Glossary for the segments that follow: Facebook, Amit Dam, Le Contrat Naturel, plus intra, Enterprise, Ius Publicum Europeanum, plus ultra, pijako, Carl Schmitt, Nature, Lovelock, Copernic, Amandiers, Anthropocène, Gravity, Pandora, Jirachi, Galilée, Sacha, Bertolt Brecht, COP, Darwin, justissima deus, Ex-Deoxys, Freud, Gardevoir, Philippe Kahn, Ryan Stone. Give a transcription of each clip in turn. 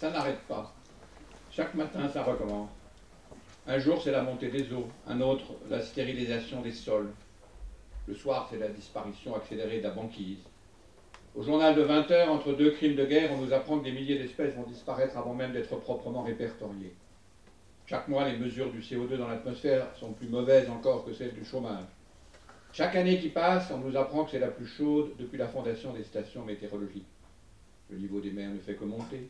Ça n'arrête pas. Chaque matin, ça recommence. Un jour, c'est la montée des eaux. Un autre, la stérilisation des sols. Le soir, c'est la disparition accélérée de la banquise. Au journal de 20h, entre deux crimes de guerre, on nous apprend que des milliers d'espèces vont disparaître avant même d'être proprement répertoriées. Chaque mois, les mesures du CO2 dans l'atmosphère sont plus mauvaises encore que celles du chômage. Chaque année qui passe, on nous apprend que c'est la plus chaude depuis la fondation des stations météorologiques. Le niveau des mers ne fait que monter.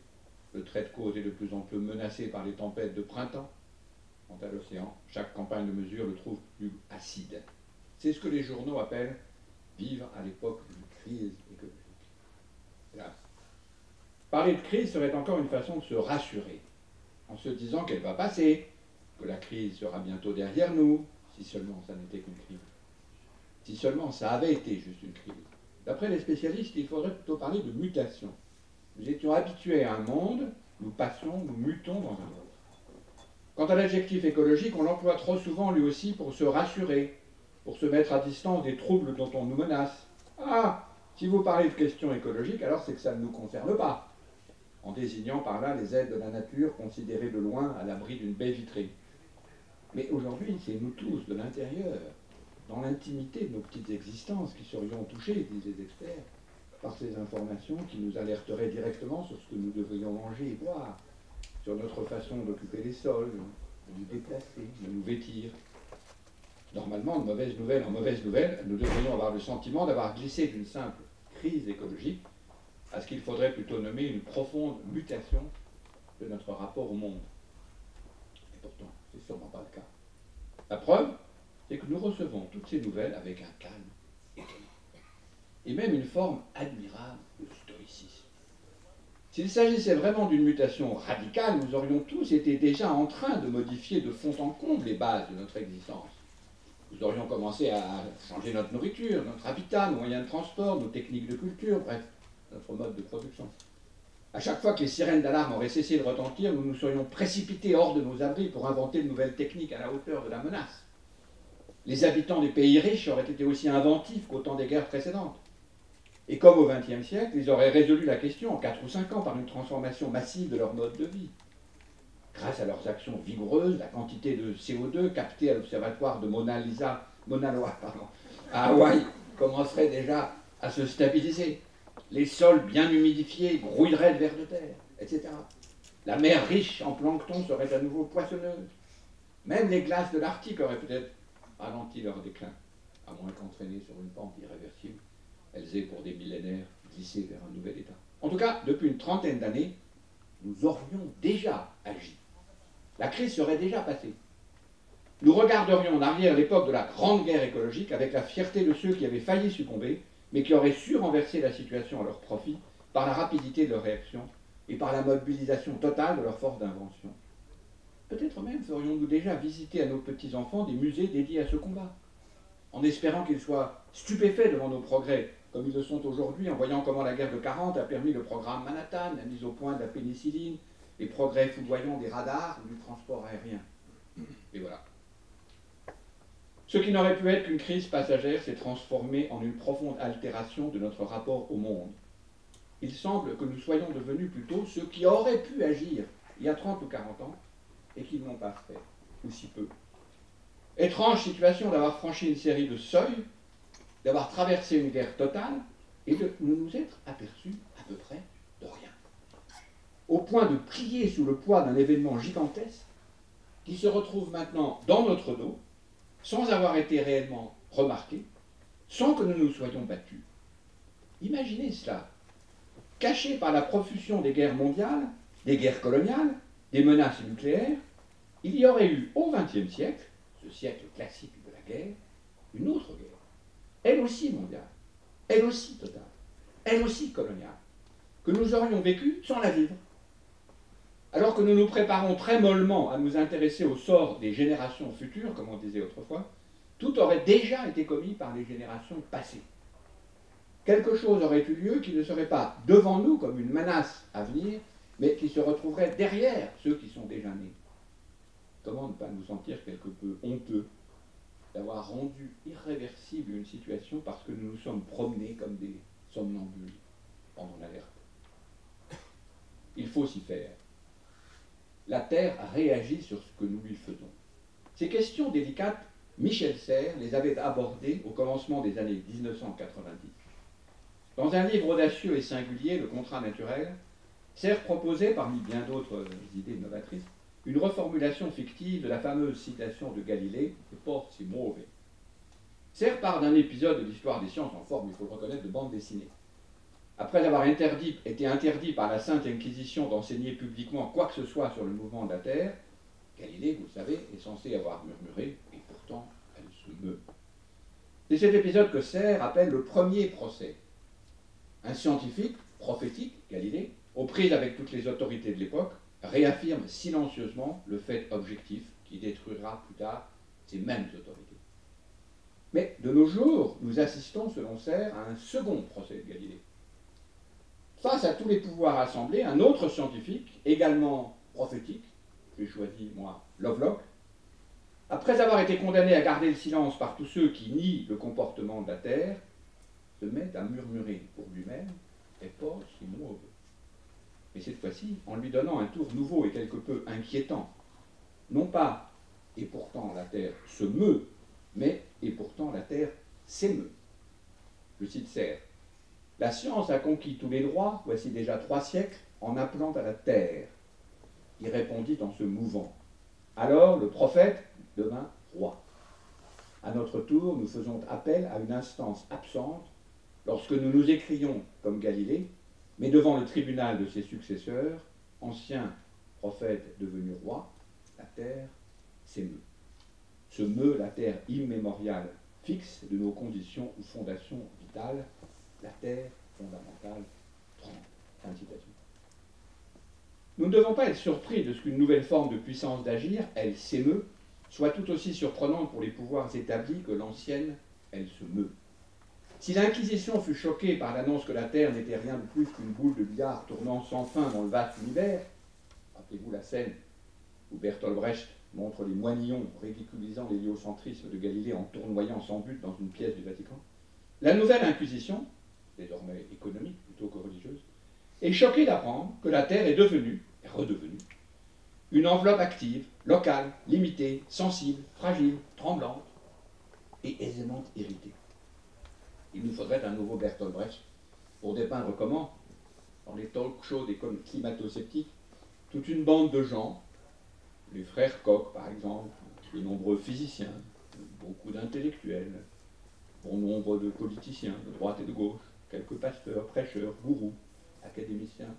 Le trait de côte est de plus en plus menacé par les tempêtes de printemps. Quant à l'océan, chaque campagne de mesure le trouve plus acide. C'est ce que les journaux appellent « vivre à l'époque d'une crise écologique ». Là. Parler de crise serait encore une façon de se rassurer, en se disant qu'elle va passer, que la crise sera bientôt derrière nous, si seulement ça n'était qu'une crise. Si seulement ça avait été juste une crise. D'après les spécialistes, il faudrait plutôt parler de mutation. Nous étions habitués à un monde, nous passons, nous mutons dans un autre. Quant à l'adjectif écologique, on l'emploie trop souvent lui aussi pour se rassurer, pour se mettre à distance des troubles dont on nous menace. Ah, si vous parlez de questions écologiques, alors c'est que ça ne nous concerne pas, en désignant par là les aides de la nature considérées de loin à l'abri d'une baie vitrée. Mais aujourd'hui, c'est nous tous, de l'intérieur, dans l'intimité de nos petites existences, qui serions touchés, disent les experts, par ces informations qui nous alerteraient directement sur ce que nous devrions manger et boire, sur notre façon d'occuper les sols, de nous déplacer, de nous vêtir. Normalement, de mauvaise nouvelle en mauvaise nouvelle, nous devrions avoir le sentiment d'avoir glissé d'une simple crise écologique à ce qu'il faudrait plutôt nommer une profonde mutation de notre rapport au monde. Et pourtant, ce n'est sûrement pas le cas. La preuve, c'est que nous recevons toutes ces nouvelles avec un calme étonnant, et même une forme admirable de stoïcisme. S'il s'agissait vraiment d'une mutation radicale, nous aurions tous été déjà en train de modifier de fond en comble les bases de notre existence. Nous aurions commencé à changer notre nourriture, notre habitat, nos moyens de transport, nos techniques de culture, bref, notre mode de production. À chaque fois que les sirènes d'alarme auraient cessé de retentir, nous nous serions précipités hors de nos abris pour inventer de nouvelles techniques à la hauteur de la menace. Les habitants des pays riches auraient été aussi inventifs qu'au temps des guerres précédentes. Et comme au XXe siècle, ils auraient résolu la question en 4 ou 5 ans par une transformation massive de leur mode de vie. Grâce à leurs actions vigoureuses, la quantité de CO2 captée à l'observatoire de Mauna Loa, à Hawaï commencerait déjà à se stabiliser. Les sols bien humidifiés grouilleraient de vers de terre, etc. La mer riche en plancton serait à nouveau poissonneuse. Même les glaces de l'Arctique auraient peut-être ralenti leur déclin, à moins qu'entraînées sur une pente irréversible, elles aient pour des millénaires glissé vers un nouvel état. En tout cas, depuis une trentaine d'années, nous aurions déjà agi. La crise serait déjà passée. Nous regarderions en arrière l'époque de la Grande Guerre écologique avec la fierté de ceux qui avaient failli succomber, mais qui auraient su renverser la situation à leur profit par la rapidité de leur réaction et par la mobilisation totale de leur force d'invention. Peut-être même ferions-nous déjà visiter à nos petits-enfants des musées dédiés à ce combat, en espérant qu'ils soient stupéfaits devant nos progrès, comme ils le sont aujourd'hui, en voyant comment la guerre de 40 a permis le programme Manhattan, la mise au point de la pénicilline, les progrès foudroyants des radars ou du transport aérien. Et voilà. Ce qui n'aurait pu être qu'une crise passagère s'est transformé en une profonde altération de notre rapport au monde. Il semble que nous soyons devenus plutôt ceux qui auraient pu agir il y a 30 ou 40 ans et qui ne l'ont pas fait, ou si peu. Étrange situation d'avoir franchi une série de seuils, d'avoir traversé une guerre totale et de ne nous être aperçus à peu près de rien. Au point de plier sous le poids d'un événement gigantesque qui se retrouve maintenant dans notre dos, sans avoir été réellement remarqué, sans que nous nous soyons battus. Imaginez cela, caché par la profusion des guerres mondiales, des guerres coloniales, des menaces nucléaires, il y aurait eu au XXe siècle, ce siècle classique de la guerre, une autre guerre. Elle aussi mondiale, elle aussi totale, elle aussi coloniale, que nous aurions vécu sans la vivre. Alors que nous nous préparons très mollement à nous intéresser au sort des générations futures, comme on disait autrefois, tout aurait déjà été commis par les générations passées. Quelque chose aurait eu lieu qui ne serait pas devant nous comme une menace à venir, mais qui se retrouverait derrière ceux qui sont déjà nés. Comment ne pas nous sentir quelque peu honteux d'avoir rendu irréversible une situation parce que nous nous sommes promenés comme des somnambules pendant l'alerte. Il faut s'y faire. la Terre réagit sur ce que nous lui faisons. Ces questions délicates, Michel Serres les avait abordées au commencement des années 1990. Dans un livre audacieux et singulier, Le Contrat Naturel, Serres proposait, parmi bien d'autres idées novatrices, une reformulation fictive de la fameuse citation de Galilée, « Le porc, c'est mauvais ». Serres part d'un épisode de l'histoire des sciences en forme, il faut le reconnaître, de bande dessinée. Après avoir été interdit par la Sainte Inquisition d'enseigner publiquement quoi que ce soit sur le mouvement de la Terre, Galilée, vous le savez, est censé avoir murmuré, et pourtant, elle se meut. C'est cet épisode que Serres appelle le premier procès. Un scientifique, prophétique, Galilée, aux prises avec toutes les autorités de l'époque, réaffirme silencieusement le fait objectif qui détruira plus tard ces mêmes autorités. Mais de nos jours, nous assistons, selon Serres, à un second procès de Galilée. Face à tous les pouvoirs assemblés, un autre scientifique, également prophétique, j'ai choisi, moi, Lovelock, après avoir été condamné à garder le silence par tous ceux qui nient le comportement de la Terre, se met à murmurer pour lui-même « et pas si mauvais ». Mais cette fois-ci, en lui donnant un tour nouveau et quelque peu inquiétant, non pas « et pourtant la Terre se meut », mais « et pourtant la Terre s'émeut ». Je cite Serres. « La science a conquis tous les droits, voici déjà 3 siècles, en appelant à la Terre. » Il répondit en se mouvant. Alors le prophète devint roi. À notre tour, nous faisons appel à une instance absente lorsque nous nous écrions, comme Galilée, mais devant le tribunal de ses successeurs, ancien prophète devenu roi, la terre s'émeut. Se meut la terre immémoriale, fixe de nos conditions ou fondations vitales, la terre fondamentale tremble. Nous ne devons pas être surpris de ce qu'une nouvelle forme de puissance d'agir, elle s'émeut, soit tout aussi surprenante pour les pouvoirs établis que l'ancienne, elle se meut. Si l'Inquisition fut choquée par l'annonce que la Terre n'était rien de plus qu'une boule de billard tournant sans fin dans le vaste univers, rappelez-vous la scène où Bertolt Brecht montre les moignons ridiculisant l'héliocentrisme de Galilée en tournoyant sans but dans une pièce du Vatican, la nouvelle Inquisition, désormais économique plutôt que religieuse, est choquée d'apprendre que la Terre est devenue, redevenue, une enveloppe active, locale, limitée, sensible, fragile, tremblante et aisément irritée. Il nous faudrait un nouveau Bertolt Brecht pour dépeindre comment, dans les talk shows des climato-sceptiques, toute une bande de gens, les frères Koch par exemple, de nombreux physiciens, beaucoup d'intellectuels, bon nombre de politiciens de droite et de gauche, quelques pasteurs, prêcheurs, gourous, académiciens,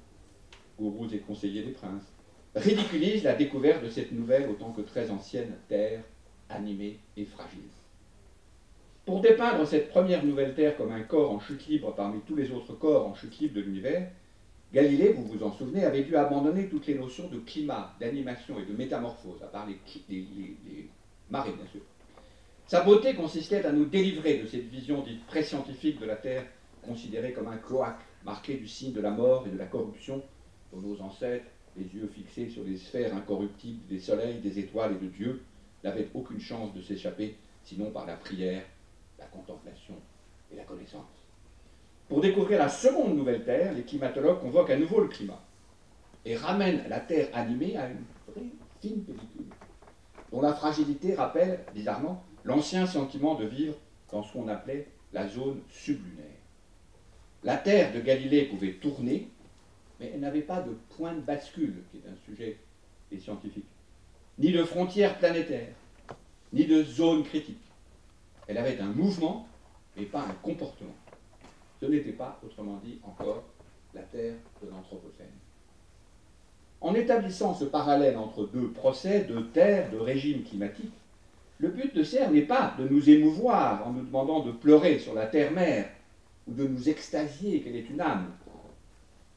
gourous et conseillers des princes, ridiculise la découverte de cette nouvelle, autant que très ancienne, terre animée et fragile. Pour dépeindre cette première nouvelle terre comme un corps en chute libre parmi tous les autres corps en chute libre de l'univers, Galilée, vous vous en souvenez, avait dû abandonner toutes les notions de climat, d'animation et de métamorphose, à part les marées, bien sûr. Sa beauté consistait à nous délivrer de cette vision dite pré-scientifique de la Terre, considérée comme un cloaque, marqué du signe de la mort et de la corruption, dont nos ancêtres, les yeux fixés sur les sphères incorruptibles des soleils, des étoiles et de Dieu, n'avaient aucune chance de s'échapper, sinon par la prière, la contemplation et la connaissance. Pour découvrir la seconde nouvelle Terre, les climatologues convoquent à nouveau le climat et ramènent la Terre animée à une vraie fine pellicule, dont la fragilité rappelle, bizarrement, l'ancien sentiment de vivre dans ce qu'on appelait la zone sublunaire. La Terre de Galilée pouvait tourner, mais elle n'avait pas de point de bascule, qui est un sujet des scientifiques, ni de frontière planétaire, ni de zone critique. Elle avait un mouvement, mais pas un comportement. Ce n'était pas, autrement dit encore, la Terre de l'Anthropocène. En établissant ce parallèle entre deux procès, deux terres, de régimes climatiques, le but de Serres n'est pas de nous émouvoir en nous demandant de pleurer sur la Terre-Mère, ou de nous extasier qu'elle est une âme.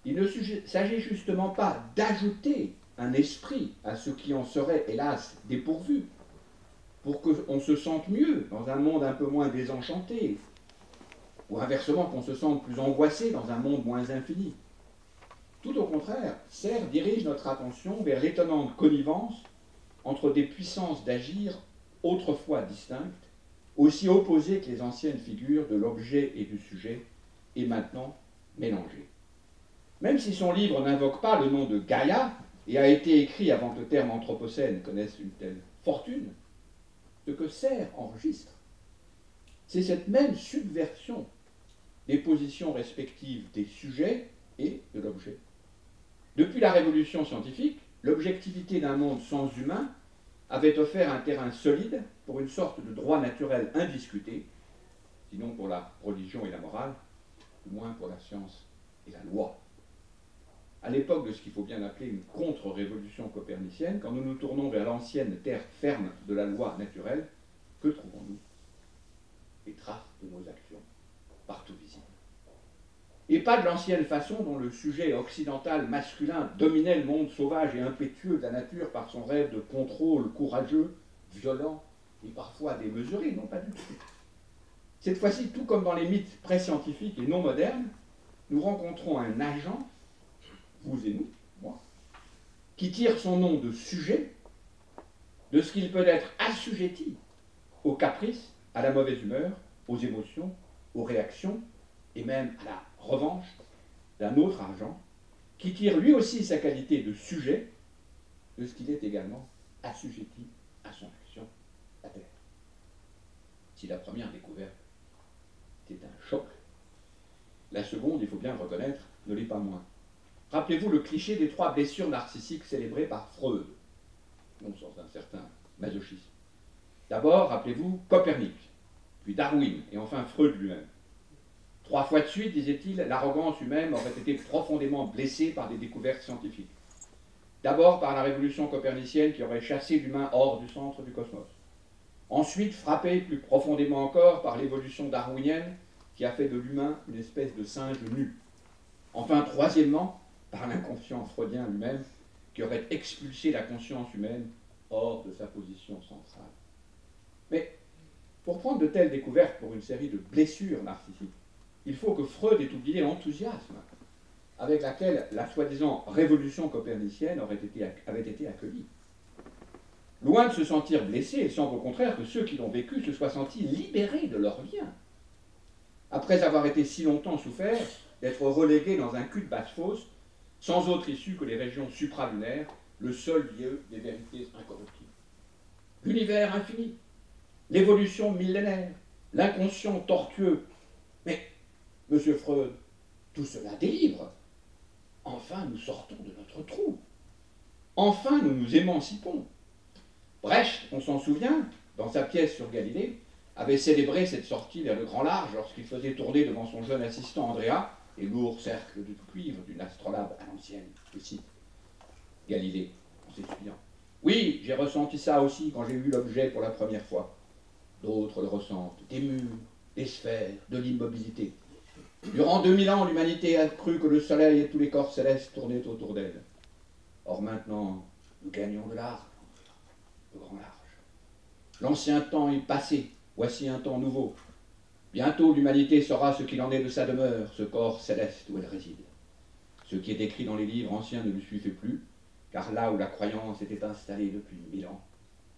Il ne s'agit justement pas d'ajouter un esprit à ceux qui en seraient, hélas, dépourvus, pour qu'on se sente mieux dans un monde un peu moins désenchanté, ou inversement qu'on se sente plus angoissé dans un monde moins infini. Tout au contraire, Serres dirige notre attention vers l'étonnante connivence entre des puissances d'agir autrefois distinctes, aussi opposées que les anciennes figures de l'objet et du sujet, et maintenant mélangées. Même si son livre n'invoque pas le nom de Gaïa, et a été écrit avant que le terme Anthropocène connaisse une telle fortune, ce que Serres enregistre, c'est cette même subversion des positions respectives des sujets et de l'objet. Depuis la révolution scientifique, l'objectivité d'un monde sans humain avait offert un terrain solide pour une sorte de droit naturel indiscuté, sinon pour la religion et la morale, du moins pour la science et la loi. À l'époque de ce qu'il faut bien appeler une contre-révolution copernicienne, quand nous nous tournons vers l'ancienne terre ferme de la loi naturelle, que trouvons-nous? Les traces de nos actions, partout visibles. Et pas de l'ancienne façon dont le sujet occidental masculin dominait le monde sauvage et impétueux de la nature par son rêve de contrôle courageux, violent et parfois démesuré, non pas du tout. Cette fois-ci, tout comme dans les mythes pré-scientifiques et non modernes, nous rencontrons un agent, vous et nous, moi, qui tire son nom de sujet, de ce qu'il peut être assujetti aux caprices, à la mauvaise humeur, aux émotions, aux réactions, et même à la revanche d'un autre agent, qui tire lui aussi sa qualité de sujet, de ce qu'il est également assujetti à son action à terre. Si la première découverte était un choc, la seconde, il faut bien le reconnaître, ne l'est pas moins. Rappelez-vous le cliché des 3 blessures narcissiques célébrées par Freud, non sans un certain masochisme. D'abord, rappelez-vous, Copernic, puis Darwin, et enfin Freud lui-même. 3 fois de suite, disait-il, l'arrogance humaine aurait été profondément blessée par des découvertes scientifiques. D'abord par la révolution copernicienne qui aurait chassé l'humain hors du centre du cosmos. Ensuite, frappée plus profondément encore par l'évolution darwinienne qui a fait de l'humain une espèce de singe nu. Enfin, troisièmement, par l'inconscient freudien lui-même qui aurait expulsé la conscience humaine hors de sa position centrale. Mais pour prendre de telles découvertes pour une série de blessures narcissiques, il faut que Freud ait oublié l'enthousiasme avec laquelle la soi-disant révolution copernicienne avait été accueillie. Loin de se sentir blessé, il semble au contraire que ceux qui l'ont vécu se soient sentis libérés de leur bien. Après avoir été si longtemps souffert d'être relégués dans un cul de basse-fosse, sans autre issue que les régions supralunaires, le seul lieu des vérités incorruptibles. L'univers infini, l'évolution millénaire, l'inconscient tortueux. Mais, M. Freud, tout cela délivre. Enfin, nous sortons de notre trou. Enfin, nous nous émancipons. Brecht, on s'en souvient, dans sa pièce sur Galilée, avait célébré cette sortie vers le grand large lorsqu'il faisait tourner devant son jeune assistant Andrea les lourds cercles de cuivre d'une astrolabe à l'ancienne, je cite Galilée, en s'expliquant. Oui, j'ai ressenti ça aussi quand j'ai vu l'objet pour la première fois. D'autres le ressentent, des murs, des sphères, de l'immobilité. Durant 2000 ans, l'humanité a cru que le soleil et tous les corps célestes tournaient autour d'elle. Or maintenant, nous gagnons le large, le grand large. L'ancien temps est passé, voici un temps nouveau. Bientôt, l'humanité saura ce qu'il en est de sa demeure, ce corps céleste où elle réside. Ce qui est écrit dans les livres anciens ne lui suffit plus, car là où la croyance était installée depuis 1000 ans,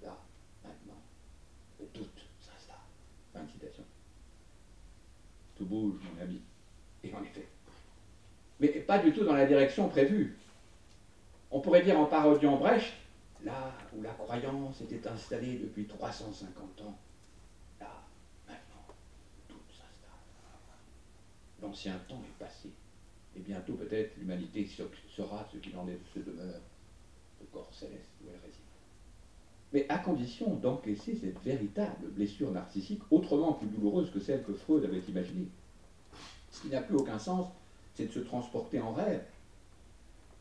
là, maintenant, le doute s'installe. Fin de citation. Tout bouge, mon ami, et en effet. Mais pas du tout dans la direction prévue. On pourrait dire en parodiant Brecht, là où la croyance était installée depuis 350 ans, là, maintenant, tout s'installe. L'ancien temps est passé, et bientôt peut-être l'humanité saura ce qu'il en est de ce demeure, le corps céleste où elle réside. Mais à condition d'encaisser cette véritable blessure narcissique autrement plus douloureuse que celle que Freud avait imaginée. Ce qui n'a plus aucun sens, c'est de se transporter en rêve,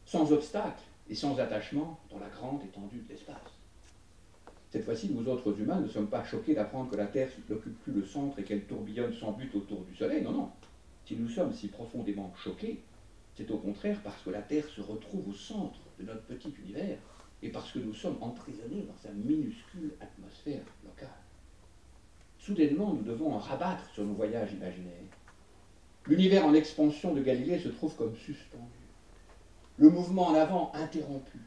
sans obstacle et sans attachement, dans la grande étendue de l'espace. Cette fois-ci, nous autres humains ne sommes pas choqués d'apprendre que la Terre n'occupe plus le centre et qu'elle tourbillonne sans but autour du Soleil, non, non. Si nous sommes si profondément choqués, c'est au contraire parce que la Terre se retrouve au centre de notre petit univers, et parce que nous sommes emprisonnés dans sa minuscule atmosphère locale. Soudainement, nous devons en rabattre sur nos voyages imaginaires. L'univers en expansion de Galilée se trouve comme suspendu, le mouvement en avant interrompu.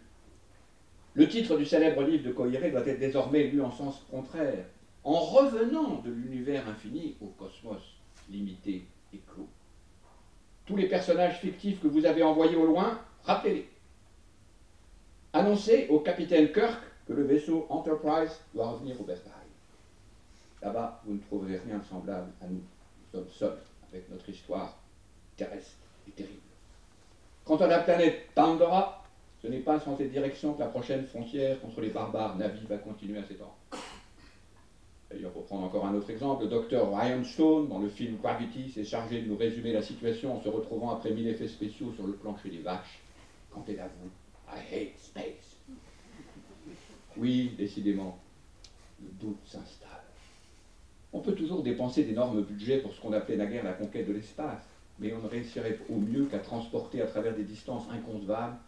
Le titre du célèbre livre de Koyré doit être désormais lu en sens contraire, en revenant de l'univers infini au cosmos limité et clos. Tous les personnages fictifs que vous avez envoyés au loin, rappelez-les. annoncer au capitaine Kirk que le vaisseau Enterprise doit revenir au bercail. Là-bas, vous ne trouverez rien de semblable à nous. Nous sommes seuls avec notre histoire terrestre et terrible. Quant à la planète Pandora, ce n'est pas sans cette direction que la prochaine frontière contre les barbares navis va continuer à s'étendre. D'ailleurs, pour prendre encore un autre exemple, le docteur Ryan Stone, dans le film Gravity, s'est chargé de nous résumer la situation en se retrouvant après 1000 effets spéciaux sur le plancher des vaches, quand elle avoue « I hate space ». Oui, décidément, le doute s'installe. On peut toujours dépenser d'énormes budgets pour ce qu'on appelait naguère la conquête de l'espace, mais on ne réussirait au mieux qu'à transporter à travers des distances inconcevables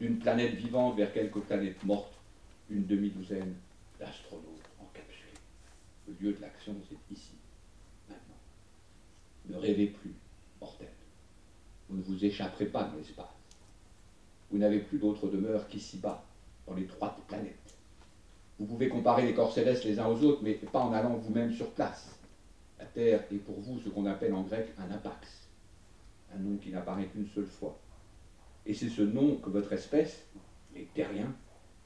d'une planète vivante vers quelques planètes mortes, une demi-douzaine d'astronautes encapsulés. Le lieu de l'action, c'est ici, maintenant. Ne rêvez plus, mortels. Vous ne vous échapperez pas dans l'espace. Vous n'avez plus d'autre demeure qu'ici-bas, dans les 3 planètes. Vous pouvez comparer les corps célestes les uns aux autres, mais pas en allant vous-même sur place. La Terre est pour vous ce qu'on appelle en grec un apax, un nom qui n'apparaît qu'une seule fois. Et c'est ce nom que votre espèce, les terriens,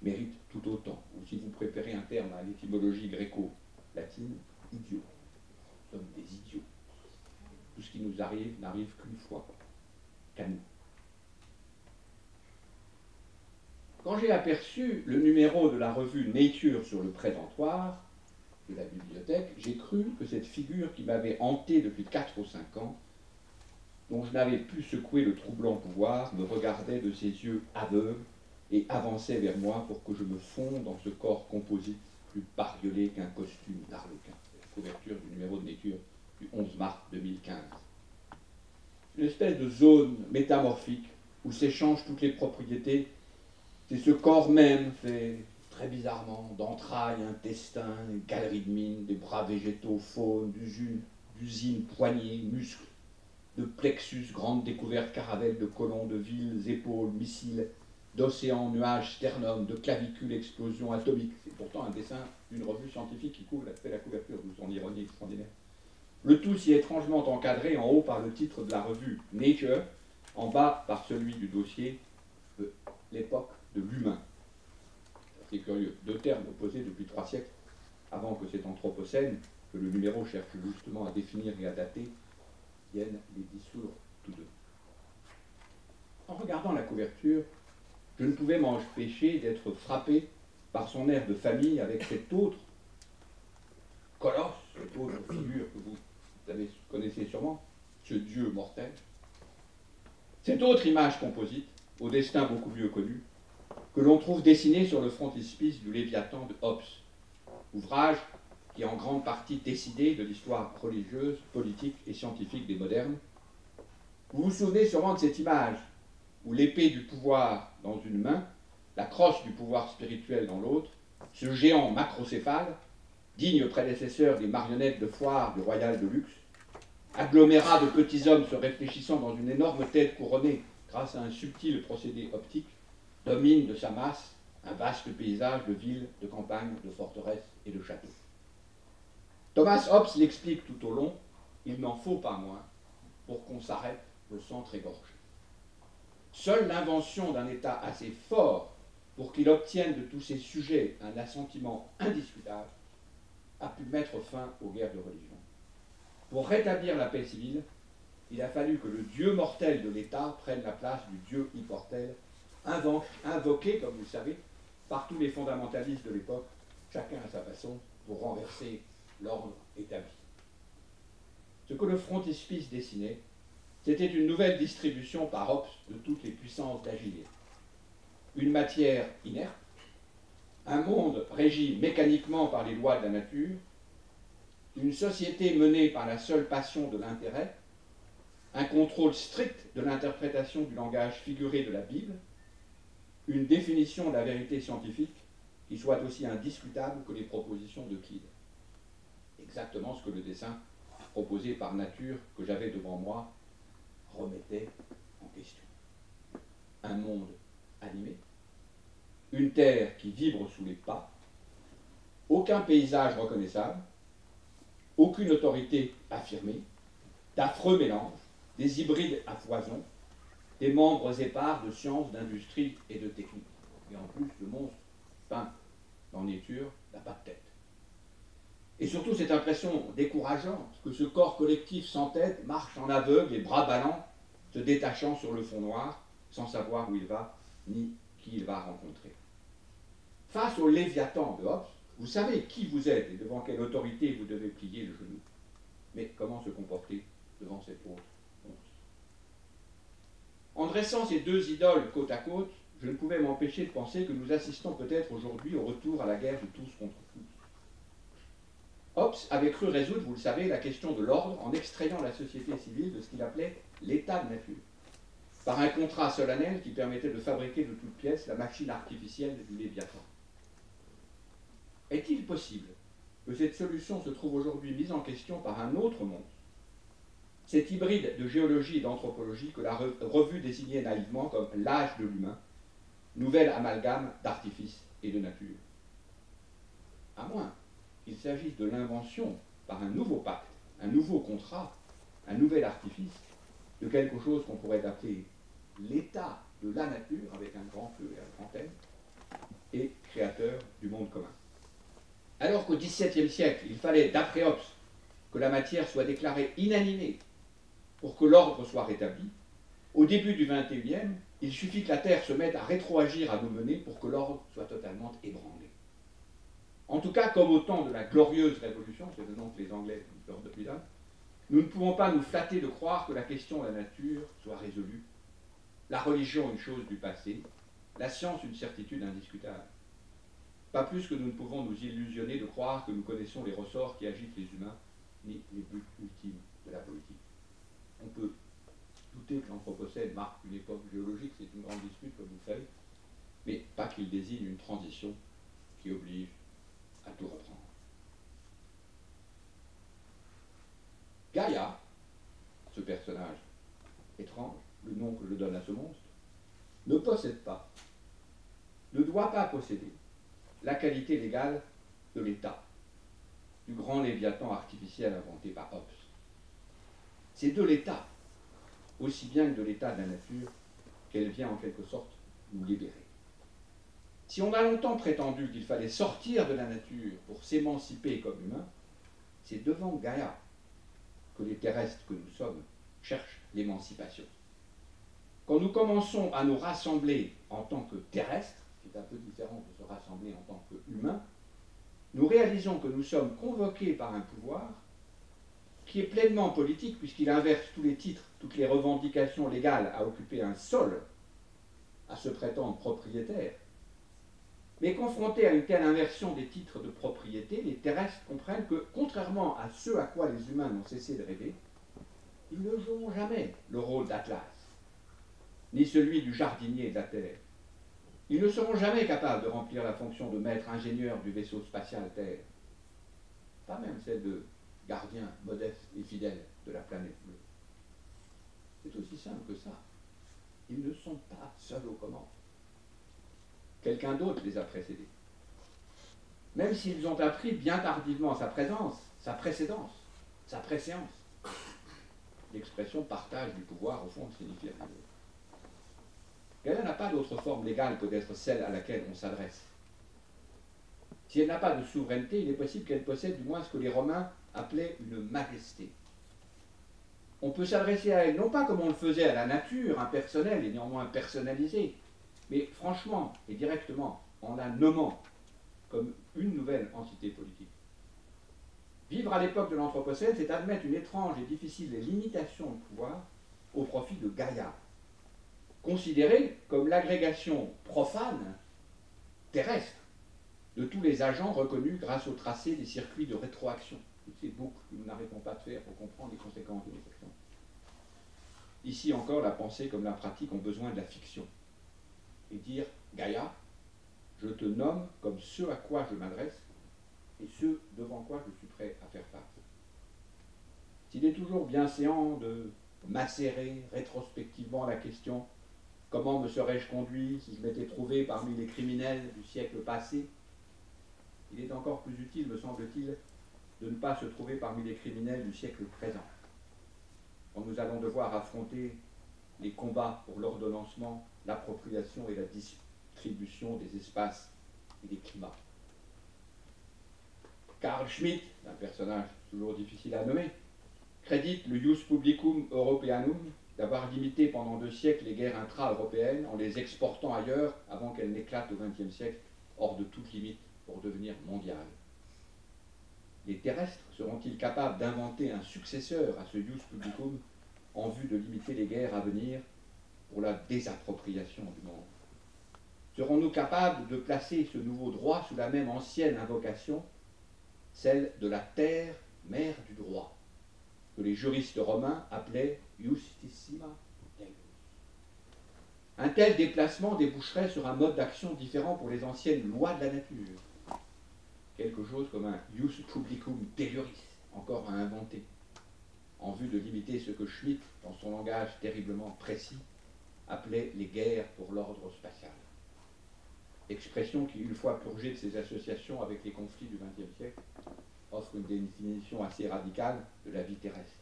mérite tout autant. Ou si vous préférez un terme à l'étymologie gréco-latine, idiot. Nous sommes des idiots. Tout ce qui nous arrive n'arrive qu'une fois, qu'à nous. Quand j'ai aperçu le numéro de la revue Nature sur le présentoir de la bibliothèque, j'ai cru que cette figure qui m'avait hanté depuis 4 ou 5 ans, dont je n'avais pu secouer le troublant pouvoir, me regardait de ses yeux aveugles et avançait vers moi pour que je me fonde dans ce corps composite plus bariolé qu'un costume d'arlequin. La couverture du numéro de Nature du 11 mars 2015. Une espèce de zone métamorphique où s'échangent toutes les propriétés. C'est ce corps même fait, très bizarrement, d'entrailles, intestins, galeries de mines, des bras végétaux, faune, d'usines, poignées, muscles, de plexus, grande découverte, caravelle, de colons, de villes, épaules, missiles, d'océans, nuages, sternum, de clavicules, explosions atomiques. C'est pourtant un dessin d'une revue scientifique qui couvre la couverture, d'où son ironie extraordinaire. Le tout si étrangement encadré en haut par le titre de la revue Nature, en bas par celui du dossier de l'époque de l'humain. C'est curieux, 2 termes opposés depuis 3 siècles, avant que cet Anthropocène, que le numéro cherche justement à définir et à dater, viennent les dissoudre tous deux. En regardant la couverture, je ne pouvais m'empêcher d'être frappé par son air de famille avec cet autre colosse, cette autre figure que vous connaissez sûrement, ce dieu mortel. Cette autre image composite, au destin beaucoup mieux connu, que l'on trouve dessiné sur le frontispice du Léviathan de Hobbes, ouvrage qui est en grande partie décidé de l'histoire religieuse, politique et scientifique des modernes. Vous vous souvenez sûrement de cette image où l'épée du pouvoir dans une main, la crosse du pouvoir spirituel dans l'autre, ce géant macrocéphale, digne prédécesseur des marionnettes de foire du royal de luxe, agglomérat de petits hommes se réfléchissant dans une énorme tête couronnée grâce à un subtil procédé optique, domine de sa masse un vaste paysage de villes, de campagnes, de forteresses et de châteaux. Thomas Hobbes l'explique tout au long, il n'en faut pas moins pour qu'on s'arrête le centre égorgé. Seule l'invention d'un État assez fort pour qu'il obtienne de tous ses sujets un assentiment indiscutable a pu mettre fin aux guerres de religion. Pour rétablir la paix civile, il a fallu que le dieu mortel de l'État prenne la place du dieu immortel, invoqué, comme vous le savez, par tous les fondamentalistes de l'époque, chacun à sa façon, pour renverser l'ordre établi. Ce que le frontispice dessinait, c'était une nouvelle distribution par Hobbes de toutes les puissances d'Agilée. Une matière inerte, un monde régi mécaniquement par les lois de la nature, une société menée par la seule passion de l'intérêt, un contrôle strict de l'interprétation du langage figuré de la Bible, une définition de la vérité scientifique qui soit aussi indiscutable que les propositions d'Euclide. Exactement ce que le dessin proposé par Nature que j'avais devant moi remettait en question. Un monde animé, une terre qui vibre sous les pas, aucun paysage reconnaissable, aucune autorité affirmée, d'affreux mélanges, des hybrides à foison, des membres épars de sciences, d'industrie et de technique. Et en plus, le monstre peint dans Nature n'a pas de tête. Et surtout, cette impression décourageante que ce corps collectif sans tête marche en aveugle, les bras ballants, se détachant sur le fond noir, sans savoir où il va, ni qui il va rencontrer. Face au Léviathan de Hobbes, vous savez qui vous êtes et devant quelle autorité vous devez plier le genou. Mais comment se comporter devant cette autre honte? En dressant ces deux idoles côte à côte, je ne pouvais m'empêcher de penser que nous assistons peut-être aujourd'hui au retour à la guerre de tous contre tous. Hobbes avait cru résoudre, vous le savez, la question de l'ordre en extrayant la société civile de ce qu'il appelait l'état de nature, par un contrat solennel qui permettait de fabriquer de toutes pièces la machine artificielle du Léviathan. Est-il possible que cette solution se trouve aujourd'hui mise en question par un autre monde, cet hybride de géologie et d'anthropologie que la revue désignait naïvement comme l'âge de l'humain, nouvel amalgame d'artifices et de nature? À moins qu'il s'agisse de l'invention, par un nouveau pacte, un nouveau contrat, un nouvel artifice, de quelque chose qu'on pourrait appeler l'état de la nature, avec un grand E et un grand N, et créateur du monde commun. Alors qu'au XVIIe siècle, il fallait, d'après Hobbes, que la matière soit déclarée inanimée pour que l'ordre soit rétabli, au début du XXIe, il suffit que la Terre se mette à rétroagir à nous mener pour que l'ordre soit totalement ébranlé. En tout cas, comme au temps de la glorieuse révolution, c'est le nom que les Anglais nous donnent depuis là, nous ne pouvons pas nous flatter de croire que la question de la nature soit résolue. La religion, une chose du passé, la science, une certitude indiscutable. Pas plus que nous ne pouvons nous illusionner de croire que nous connaissons les ressorts qui agitent les humains, ni les buts ultimes de la politique. On peut douter que l'Anthropocène marque une époque géologique, c'est une grande dispute comme vous le savez, mais pas qu'il désigne une transition qui oblige à tout reprendre. Gaïa, ce personnage étrange, le nom que je donne à ce monstre, ne possède pas, ne doit pas posséder la qualité légale de l'état, du grand Léviathan artificiel inventé par Hobbes. C'est de l'état, aussi bien que de l'état de la nature, qu'elle vient en quelque sorte nous libérer. Si on a longtemps prétendu qu'il fallait sortir de la nature pour s'émanciper comme humain, c'est devant Gaïa que les terrestres que nous sommes cherchent l'émancipation. Quand nous commençons à nous rassembler en tant que terrestres, qui est un peu différent de se rassembler en tant qu'humains, nous réalisons que nous sommes convoqués par un pouvoir qui est pleinement politique puisqu'il inverse tous les titres, toutes les revendications légales à occuper un sol, à se prétendre propriétaire. Mais confrontés à une telle inversion des titres de propriété, les terrestres comprennent que, contrairement à ce à quoi les humains n'ont cessé de rêver, ils ne joueront jamais le rôle d'Atlas, ni celui du jardinier de la Terre. Ils ne seront jamais capables de remplir la fonction de maître ingénieur du vaisseau spatial Terre, pas même celle de gardien modeste et fidèle de la planète bleue. C'est aussi simple que ça. Ils ne sont pas seuls aux commandes. Quelqu'un d'autre les a précédés. Même s'ils ont appris bien tardivement sa présence, sa précédence, sa préséance. L'expression partage du pouvoir, au fond, ne signifie rien d'autre. Gaïa n'a pas d'autre forme légale que d'être celle à laquelle on s'adresse. Si elle n'a pas de souveraineté, il est possible qu'elle possède du moins ce que les Romains appelaient une majesté. On peut s'adresser à elle, non pas comme on le faisait à la nature, impersonnelle et néanmoins personnalisée, mais franchement et directement, en la nommant comme une nouvelle entité politique. Vivre à l'époque de l'Anthropocène, c'est admettre une étrange et difficile limitation de pouvoir au profit de Gaïa, considérée comme l'agrégation profane, terrestre, de tous les agents reconnus grâce au tracé des circuits de rétroaction, toutes ces boucles que nous n'arrêtons pas de faire pour comprendre les conséquences de nos actions. Ici encore, la pensée comme la pratique ont besoin de la fiction. Et dire « Gaïa, je te nomme comme ce à quoi je m'adresse et ce devant quoi je suis prêt à faire face. » S'il est toujours bien séant de macérer rétrospectivement la question « Comment me serais-je conduit si je m'étais trouvé parmi les criminels du siècle passé ?» il est encore plus utile, me semble-t-il, de ne pas se trouver parmi les criminels du siècle présent. Quand nous allons devoir affronter les combats pour l'ordonnancement, l'appropriation et la distribution des espaces et des climats. Carl Schmitt, un personnage toujours difficile à nommer, crédite le ius publicum europeanum d'avoir limité pendant 2 siècles les guerres intra-européennes en les exportant ailleurs avant qu'elles n'éclatent au XXe siècle, hors de toute limite pour devenir mondiales. Les terrestres seront-ils capables d'inventer un successeur à ce ius publicum en vue de limiter les guerres à venir pour la désappropriation du monde? Serons-nous capables de placer ce nouveau droit sous la même ancienne invocation, celle de la terre, mère du droit, que les juristes romains appelaient justissima deus? Un tel déplacement déboucherait sur un mode d'action différent pour les anciennes lois de la nature. Quelque chose comme un ius publicum telluris, encore à inventer, en vue de limiter ce que Schmitt, dans son langage terriblement précis, appelait les guerres pour l'ordre spatial. Expression qui, une fois purgée de ses associations avec les conflits du XXe siècle, offre une définition assez radicale de la vie terrestre.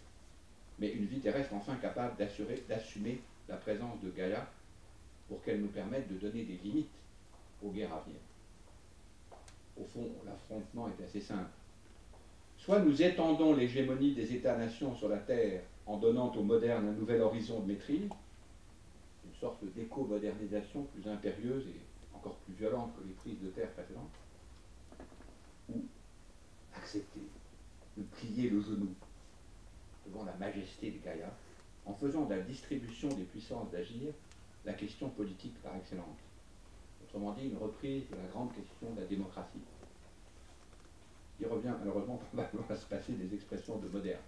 Mais une vie terrestre enfin capable d'assumer la présence de Gaïa pour qu'elle nous permette de donner des limites aux guerres à venir. Au fond, l'affrontement est assez simple. Soit nous étendons l'hégémonie des États-nations sur la Terre en donnant aux modernes un nouvel horizon de maîtrise, une sorte d'éco-modernisation plus impérieuse et encore plus violente que les prises de terre précédentes, ou accepter de plier le genou devant la majesté de Gaïa en faisant de la distribution des puissances d'agir la question politique par excellence. Autrement dit, une reprise de la grande question de la démocratie, qui revient malheureusement probablement à se passer des expressions de moderne,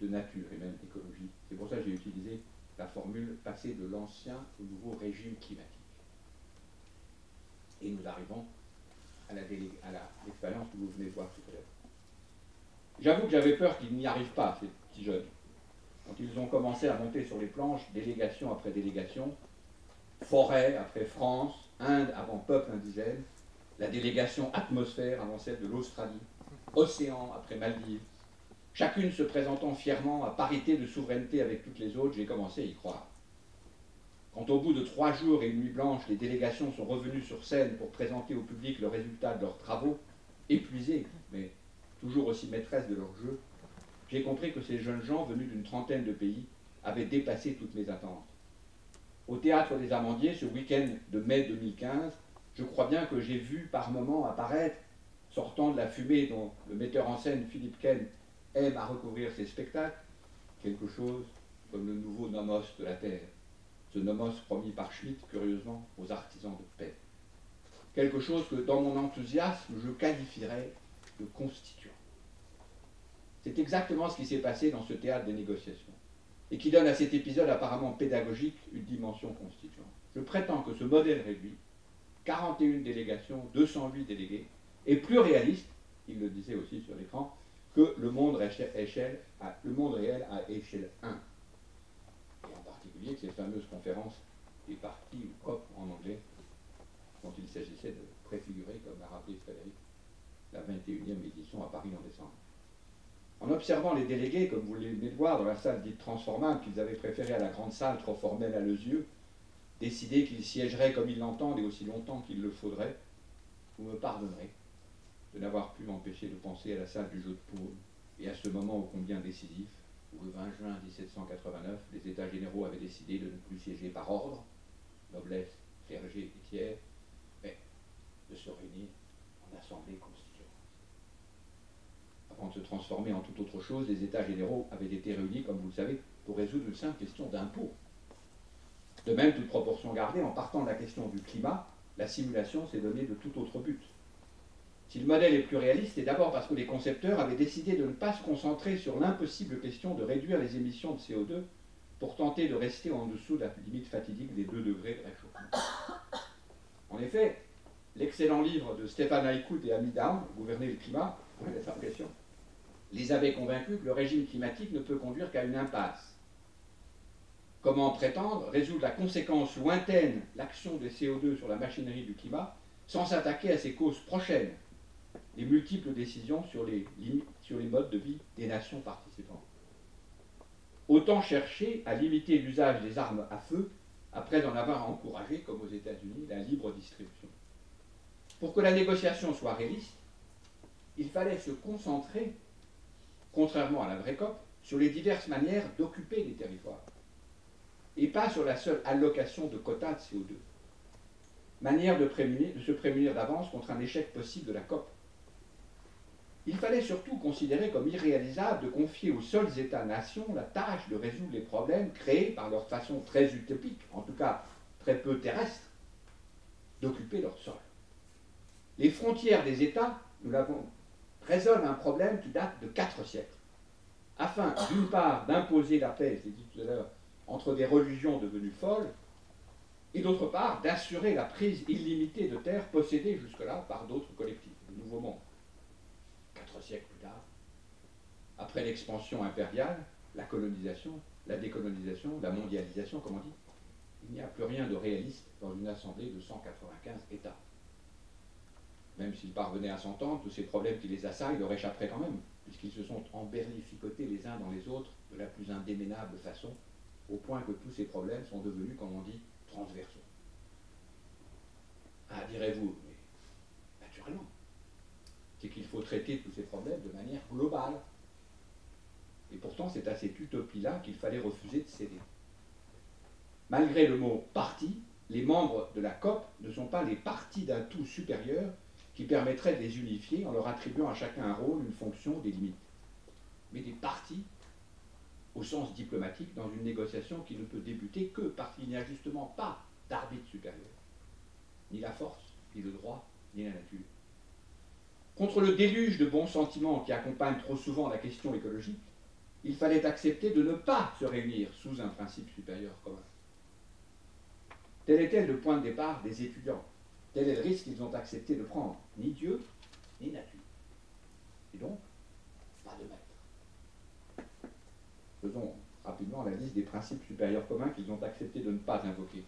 de nature et même d'écologie. C'est pour ça que j'ai utilisé la formule « passer de l'ancien au nouveau régime climatique ». Et nous arrivons à l'expérience que vous venez voir tout à l'heure. J'avoue que j'avais peur qu'ils n'y arrivent pas, ces petits jeunes. Quand ils ont commencé à monter sur les planches, délégation après délégation, forêt après France, Inde avant peuple indigène, la délégation atmosphère avant celle de l'Australie, océan après Maldives, chacune se présentant fièrement à parité de souveraineté avec toutes les autres, j'ai commencé à y croire. Quand au bout de 3 jours et une nuit blanche, les délégations sont revenues sur scène pour présenter au public le résultat de leurs travaux, épuisées, mais toujours aussi maîtresses de leur jeu, j'ai compris que ces jeunes gens, venus d'une 30aine de pays, avaient dépassé toutes mes attentes. Au théâtre des Amandiers, ce week-end de mai 2015, je crois bien que j'ai vu par moments apparaître, sortant de la fumée dont le metteur en scène Philippe Kahn aime à recouvrir ses spectacles, quelque chose comme le nouveau nomos de la terre. Ce nomos promis par Schmitt, curieusement, aux artisans de paix. Quelque chose que, dans mon enthousiasme, je qualifierais de constituant. C'est exactement ce qui s'est passé dans ce théâtre des négociations, et qui donne à cet épisode apparemment pédagogique une dimension constituante. Je prétends que ce modèle réduit, 41 délégations, 208 délégués, est plus réaliste, il le disait aussi sur l'écran, que le monde réel à échelle 1. Et en particulier ces fameuses conférences des partis, ou COP en anglais, dont il s'agissait de préfigurer, comme l'a rappelé Frédéric, la 21e édition à Paris en décembre. En observant les délégués, comme vous les venez de voir, dans la salle dite transformable, qu'ils avaient préférée à la grande salle trop formelle à leurs yeux, décider qu'ils siégeraient comme ils l'entendent et aussi longtemps qu'il le faudrait, vous me pardonnerez de n'avoir pu m'empêcher de penser à la salle du jeu de paume et à ce moment ô combien décisif, où le 20 juin 1789, les États généraux avaient décidé de ne plus siéger par ordre, noblesse, clergé et tiers, mais de se réunir en assemblée constituante. Avant de se transformer en toute autre chose, les États généraux avaient été réunis, comme vous le savez, pour résoudre une simple question d'impôt. De même, toute proportion gardée, en partant de la question du climat, la simulation s'est donnée de tout autre but. Si le modèle est plus réaliste, c'est d'abord parce que les concepteurs avaient décidé de ne pas se concentrer sur l'impossible question de réduire les émissions de CO2 pour tenter de rester en dessous de la limite fatidique des 2 degrés de réchauffement. En effet, l'excellent livre de Stéphane Haïkoud et Amit Dam, « Gouverner le climat », les avait convaincus que le régime climatique ne peut conduire qu'à une impasse. Comment prétendre résoudre la conséquence lointaine, l'action des CO2 sur la machinerie du climat, sans s'attaquer à ses causes prochaines, les multiples décisions sur les limites, sur les modes de vie des nations participantes? Autant chercher à limiter l'usage des armes à feu après en avoir encouragé, comme aux États-Unis, la libre distribution. Pour que la négociation soit réaliste, il fallait se concentrer, contrairement à la vraie COP, sur les diverses manières d'occuper les territoires, et pas sur la seule allocation de quotas de CO2. Manière de se prémunir d'avance contre un échec possible de la COP. Il fallait surtout considérer comme irréalisable de confier aux seuls États-nations la tâche de résoudre les problèmes créés par leur façon très utopique, en tout cas très peu terrestre, d'occuper leur sol. Les frontières des États, nous l'avons, résolvent un problème qui date de 4 siècles. Afin, d'une part, d'imposer la paix, je l'ai dit tout à l'heure, entre des religions devenues folles, et d'autre part, d'assurer la prise illimitée de terres possédées jusque-là par d'autres collectifs, le nouveau monde. 4 siècles plus tard, après l'expansion impériale, la colonisation, la décolonisation, la mondialisation, comme on dit, il n'y a plus rien de réaliste dans une assemblée de 195 États. Même s'ils parvenaient à s'entendre, tous ces problèmes qui les assaillent leur échapperaient quand même, puisqu'ils se sont emberlificotés les uns dans les autres de la plus indéménable façon, au point que tous ces problèmes sont devenus, comme on dit, transversaux. Ah, direz-vous, mais naturellement, c'est qu'il faut traiter tous ces problèmes de manière globale. Et pourtant, c'est à cette utopie-là qu'il fallait refuser de céder. Malgré le mot « parti », les membres de la COP ne sont pas les parties d'un tout supérieur qui permettrait de les unifier en leur attribuant à chacun un rôle, une fonction, des limites. Mais des parties au sens diplomatique, dans une négociation qui ne peut débuter que parce qu'il n'y a justement pas d'arbitre supérieur. Ni la force, ni le droit, ni la nature. Contre le déluge de bons sentiments qui accompagne trop souvent la question écologique, il fallait accepter de ne pas se réunir sous un principe supérieur commun. Tel était le point de départ des étudiants. Tel est le risque qu'ils ont accepté de prendre. Ni Dieu, ni nature. Et donc, pas de maître. Faisons rapidement la liste des principes supérieurs communs qu'ils ont accepté de ne pas invoquer.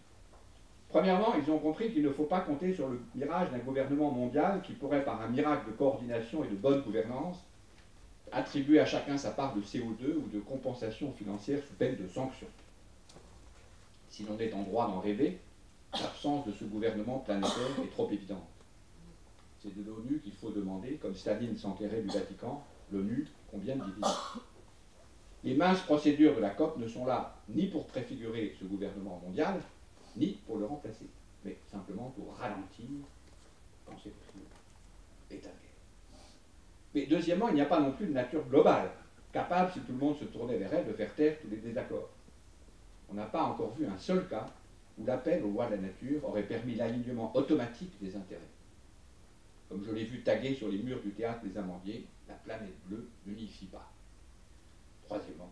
Premièrement, ils ont compris qu'il ne faut pas compter sur le mirage d'un gouvernement mondial qui pourrait, par un miracle de coordination et de bonne gouvernance, attribuer à chacun sa part de CO2 ou de compensation financière sous peine de sanctions. Si l'on est en droit d'en rêver, l'absence de ce gouvernement planétaire est trop évidente. C'est de l'ONU qu'il faut demander, comme Staline s'enquérait du Vatican, l'ONU, combien de divisions. Les minces procédures de la COP ne sont là ni pour préfigurer ce gouvernement mondial, ni pour le remplacer, mais simplement pour ralentir quand c'est possible. Mais deuxièmement, il n'y a pas non plus de nature globale, capable, si tout le monde se tournait vers elle, de faire taire tous les désaccords. On n'a pas encore vu un seul cas où l'appel aux lois de la nature aurait permis l'alignement automatique des intérêts. Comme je l'ai vu taguer sur les murs du théâtre des Amandiers, la planète bleue n'unifie pas. Troisièmement,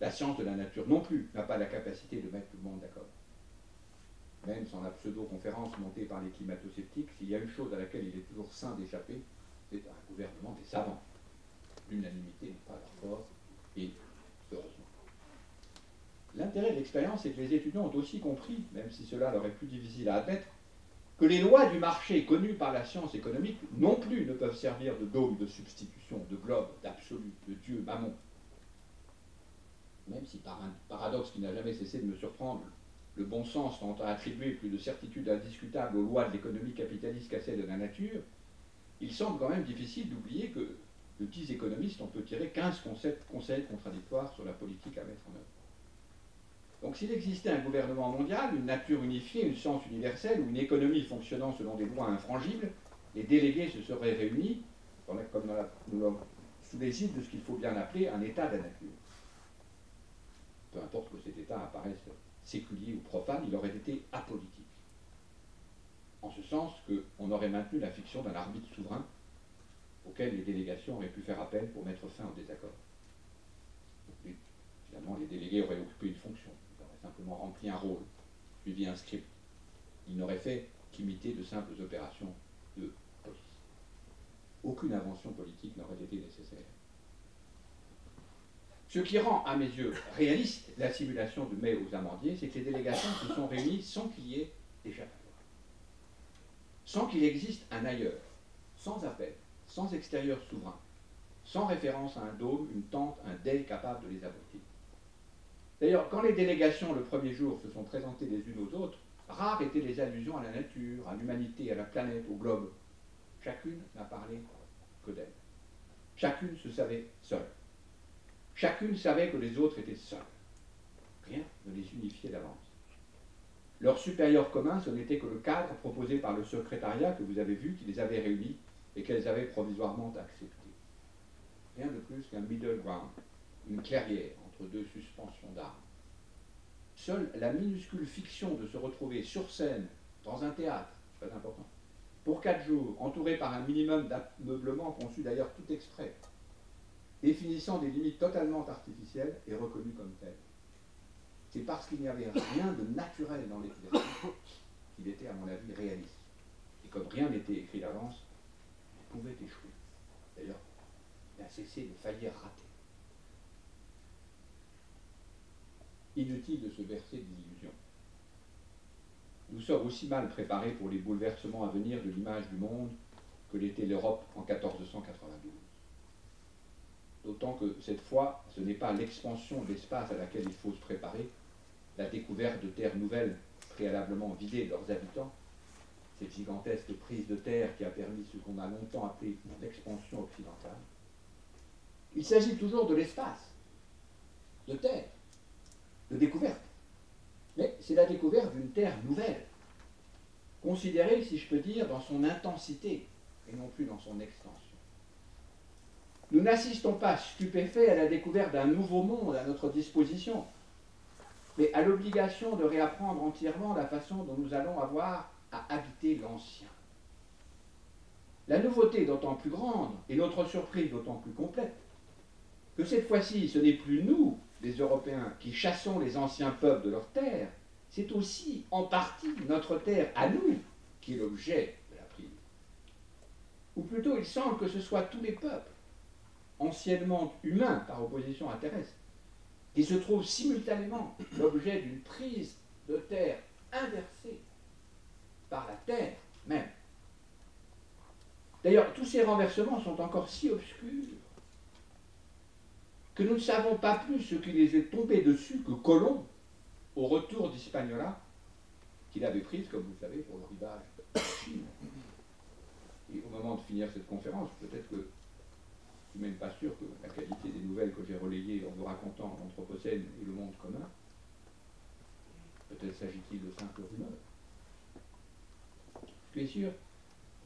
la science de la nature non plus n'a pas la capacité de mettre tout le monde d'accord. Même sans la pseudo-conférence montée par les climato-sceptiques, s'il y a une chose à laquelle il est toujours sain d'échapper, c'est un gouvernement des savants. L'unanimité n'est pas leur force, et heureusement. L'intérêt de l'expérience est que les étudiants ont aussi compris, même si cela leur est plus difficile à admettre, que les lois du marché connues par la science économique non plus ne peuvent servir de dôme, de substitution, de globe, d'absolu, de Dieu, mammon. Même si par un paradoxe qui n'a jamais cessé de me surprendre, le bon sens tend à attribuer plus de certitude indiscutable aux lois de l'économie capitaliste qu'à celle de la nature, il semble quand même difficile d'oublier que de 10 économistes, on peut tirer 15 conseils contradictoires sur la politique à mettre en œuvre. Donc s'il existait un gouvernement mondial, une nature unifiée, une science universelle ou une économie fonctionnant selon des lois infrangibles, les délégués se seraient réunis sous l'égide de ce qu'il faut bien appeler un état de la nature. Peu importe que cet état apparaisse séculier ou profane, il aurait été apolitique. En ce sens qu'on aurait maintenu la fiction d'un arbitre souverain auquel les délégations auraient pu faire appel pour mettre fin au désaccord. Et finalement, les délégués auraient occupé une fonction. Ils auraient simplement rempli un rôle, suivi un script. Ils n'auraient fait qu'imiter de simples opérations de police. Aucune invention politique n'aurait été nécessaire. Ce qui rend, à mes yeux, réaliste la simulation de mai aux Amandiers, c'est que les délégations se sont réunies sans qu'il y ait d'échappatoire, sans qu'il existe un ailleurs, sans appel, sans extérieur souverain, sans référence à un dôme, une tente, un dais capable de les abriter. D'ailleurs, quand les délégations, le premier jour, se sont présentées les unes aux autres, rares étaient les allusions à la nature, à l'humanité, à la planète, au globe. Chacune n'a parlé que d'elle. Chacune se savait seule. Chacune savait que les autres étaient seuls. Rien ne les unifiait d'avance. Leur supérieur commun, ce n'était que le cadre proposé par le secrétariat que vous avez vu, qui les avait réunis et qu'elles avaient provisoirement accepté. Rien de plus qu'un middle ground, une clairière entre deux suspensions d'armes. Seule la minuscule fiction de se retrouver sur scène, dans un théâtre, c'est pas important, pour 4 jours, entouré par un minimum d'ameublement conçu d'ailleurs tout exprès, définissant des limites totalement artificielles et reconnues comme telles. C'est parce qu'il n'y avait rien de naturel dans l'exercice qu'il était, à mon avis, réaliste. Et comme rien n'était écrit d'avance, il pouvait échouer. D'ailleurs, il a cessé de faillir rater. Inutile de se verser des illusions. Nous sommes aussi mal préparés pour les bouleversements à venir de l'image du monde que l'était l'Europe en 1492. D'autant que, cette fois, ce n'est pas l'expansion de l'espace à laquelle il faut se préparer, la découverte de terres nouvelles préalablement vidées de leurs habitants, cette gigantesque prise de terre qui a permis ce qu'on a longtemps appelé l'expansion occidentale. Il s'agit toujours de l'espace, de terre, de découverte. Mais c'est la découverte d'une terre nouvelle, considérée, si je peux dire, dans son intensité et non plus dans son extension. Nous n'assistons pas stupéfaits à la découverte d'un nouveau monde à notre disposition, mais à l'obligation de réapprendre entièrement la façon dont nous allons avoir à habiter l'ancien. La nouveauté d'autant plus grande, et notre surprise d'autant plus complète, que cette fois-ci, ce n'est plus nous, les Européens, qui chassons les anciens peuples de leur terre, c'est aussi, en partie, notre terre à nous, qui est l'objet de la prise. Ou plutôt, il semble que ce soit tous les peuples, anciennement humains par opposition à terrestre, qui se trouve simultanément l'objet d'une prise de terre inversée par la terre même. D'ailleurs, tous ces renversements sont encore si obscurs que nous ne savons pas plus ce qui les est tombé dessus que Colomb, au retour d'Hispaniola, qu'il avait prise, comme vous le savez, pour le rivage de Chine. Et au moment de finir cette conférence, peut-être que je suis même pas sûr que la qualité des nouvelles que j'ai relayées en vous racontant l'Anthropocène et le monde commun, peut-être s'agit-il de simples rumeurs. Ce qui est sûr,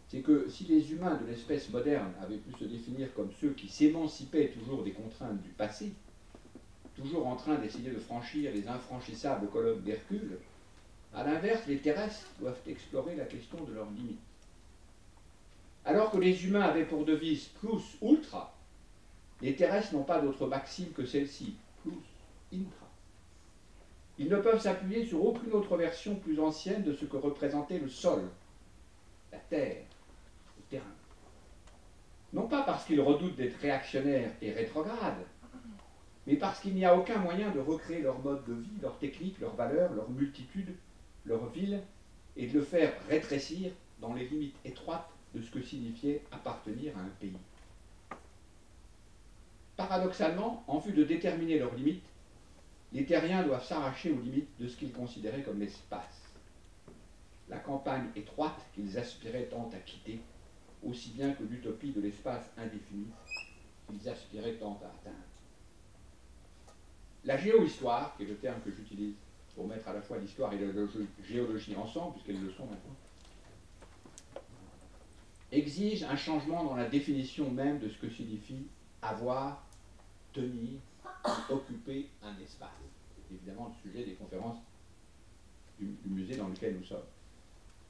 c'est que si les humains de l'espèce moderne avaient pu se définir comme ceux qui s'émancipaient toujours des contraintes du passé, toujours en train d'essayer de franchir les infranchissables colonnes d'Hercule, à l'inverse, les terrestres doivent explorer la question de leurs limites. Alors que les humains avaient pour devise « plus ultra », les terrestres n'ont pas d'autre maxime que celle-ci, plus intra. Ils ne peuvent s'appuyer sur aucune autre version plus ancienne de ce que représentait le sol, la terre, le terrain. Non pas parce qu'ils redoutent d'être réactionnaires et rétrogrades, mais parce qu'il n'y a aucun moyen de recréer leur mode de vie, leurs techniques, leurs valeurs, leurs multitudes, leurs villes, et de le faire rétrécir dans les limites étroites de ce que signifiait appartenir à un pays. Paradoxalement, en vue de déterminer leurs limites, les terriens doivent s'arracher aux limites de ce qu'ils considéraient comme l'espace, la campagne étroite qu'ils aspiraient tant à quitter, aussi bien que l'utopie de l'espace indéfini qu'ils aspiraient tant à atteindre. La géohistoire, qui est le terme que j'utilise pour mettre à la fois l'histoire et la géologie ensemble, puisqu'elles le sont maintenant, exige un changement dans la définition même de ce que signifie avoir, tenir, occuper un espace. C'est évidemment le sujet des conférences du musée dans lequel nous sommes.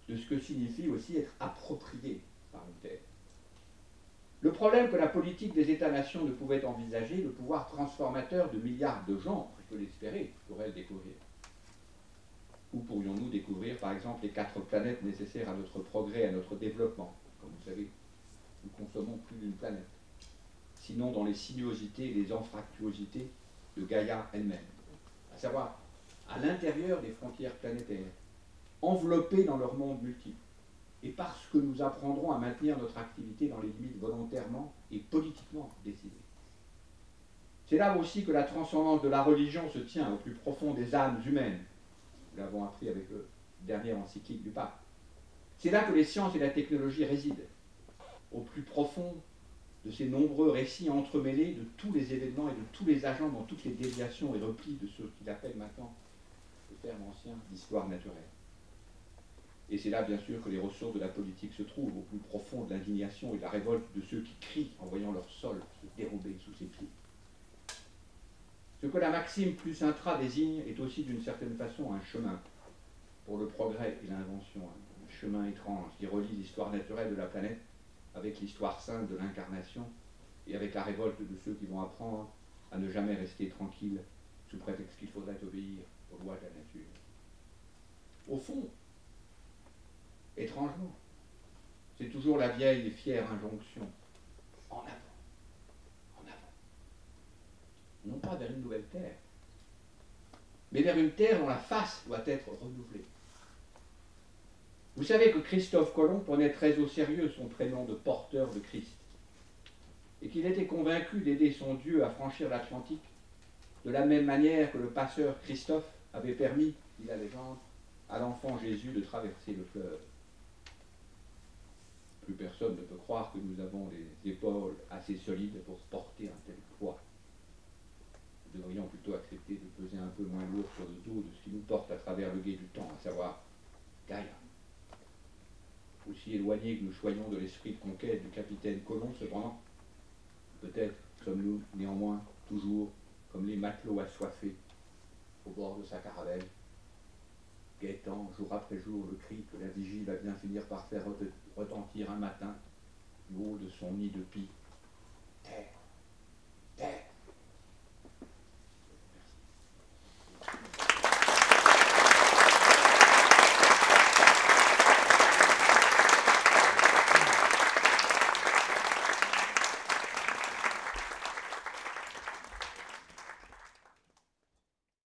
De ce que signifie aussi être approprié par une terre. Le problème que la politique des États-nations ne pouvait envisager, le pouvoir transformateur de milliards de gens, je peux l'espérer, pourrait le découvrir. Où pourrions-nous découvrir, par exemple, les 4 planètes nécessaires à notre progrès, à notre développement? Comme vous savez, nous consommons plus d'une planète, sinon dans les sinuosités et les anfractuosités de Gaïa elle-même, à savoir à l'intérieur des frontières planétaires, enveloppés dans leur monde multiple, et parce que nous apprendrons à maintenir notre activité dans les limites volontairement et politiquement décidées. C'est là aussi que la transcendance de la religion se tient au plus profond des âmes humaines. Nous l'avons appris avec le dernier encyclique du pape. C'est là que les sciences et la technologie résident, au plus profond de ces nombreux récits entremêlés de tous les événements et de tous les agents dans toutes les déviations et replis de ce qu'il appelle maintenant le terme ancien d'histoire naturelle. Et c'est là, bien sûr, que les ressources de la politique se trouvent, au plus profond de l'indignation et de la révolte de ceux qui crient en voyant leur sol se dérober sous ses pieds. Ce que la maxime plus intra désigne est aussi d'une certaine façon un chemin pour le progrès et l'invention, un chemin étrange qui relie l'histoire naturelle de la planète avec l'histoire sainte de l'incarnation et avec la révolte de ceux qui vont apprendre à ne jamais rester tranquilles sous prétexte qu'il faudrait obéir aux lois de la nature. Au fond, étrangement, c'est toujours la vieille et fière injonction « en avant, en avant ». Non pas vers une nouvelle terre, mais vers une terre dont la face doit être renouvelée. Vous savez que Christophe Colomb prenait très au sérieux son prénom de porteur de Christ, et qu'il était convaincu d'aider son Dieu à franchir l'Atlantique, de la même manière que le passeur Christophe avait permis, dit la légende, à l'enfant Jésus de traverser le fleuve. Plus personne ne peut croire que nous avons les épaules assez solides pour porter un tel poids. Nous devrions plutôt accepter de peser un peu moins lourd sur le dos de ce qui nous porte à travers le gué du temps, à savoir Gaïa. Aussi éloignés que nous soyons de l'esprit de conquête du capitaine Colomb, cependant, peut-être sommes-nous néanmoins toujours comme les matelots assoiffés au bord de sa caravelle, guettant jour après jour le cri que la vigile va bien finir par faire retentir un matin du haut de son nid de pie